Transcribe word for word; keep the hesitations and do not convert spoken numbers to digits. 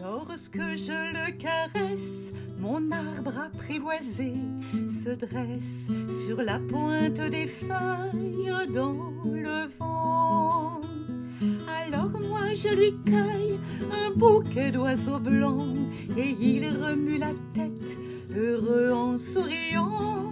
Lorsque je le caresse, mon arbre apprivoisé se dresse sur la pointe des feuilles dans le vent. Alors moi je lui cueille un bouquet d'oiseaux blancs et il remue la tête, heureux en souriant.